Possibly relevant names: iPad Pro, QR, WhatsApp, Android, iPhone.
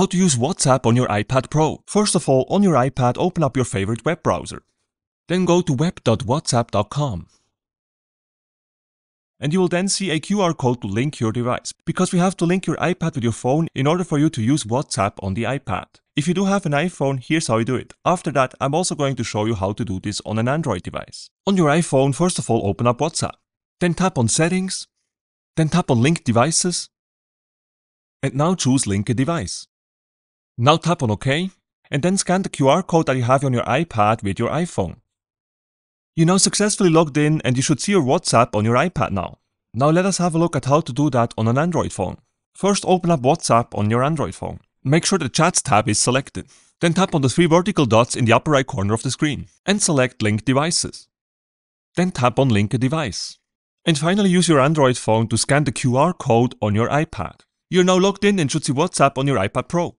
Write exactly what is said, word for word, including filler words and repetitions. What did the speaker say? How to use WhatsApp on your iPad Pro. First of all, on your iPad, open up your favorite web browser. Then go to web dot whatsapp dot com. And you will then see a Q R code to link your device, because we have to link your iPad with your phone in order for you to use WhatsApp on the iPad. If you do have an iPhone, here's how you do it. After that, I'm also going to show you how to do this on an Android device. On your iPhone, first of all, open up WhatsApp. Then tap on Settings. Then tap on Link Devices. And now choose Link a Device. Now tap on OK. And then scan the Q R code that you have on your iPad with your iPhone. You now successfully logged in and you should see your WhatsApp on your iPad now. Now let us have a look at how to do that on an Android phone. First, open up WhatsApp on your Android phone. Make sure the Chats tab is selected. Then tap on the three vertical dots in the upper right corner of the screen and select Link Devices. Then tap on Link a Device. And finally use your Android phone to scan the Q R code on your iPad. You're now logged in and should see WhatsApp on your iPad Pro.